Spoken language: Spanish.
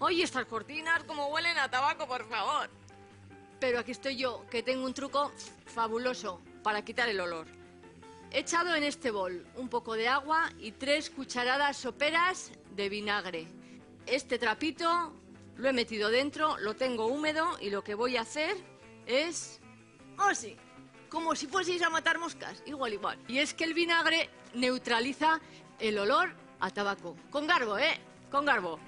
Oye, estas cortinas como huelen a tabaco, por favor. Pero aquí estoy yo, que tengo un truco fabuloso para quitar el olor. He echado en este bol un poco de agua y 3 cucharadas soperas de vinagre. Este trapito lo he metido dentro, lo tengo húmedo y lo que voy a hacer es... ¡Oh, sí! Como si fueseis a matar moscas, igual, igual. Y es que el vinagre neutraliza el olor a tabaco. Con garbo, ¿eh? Con garbo.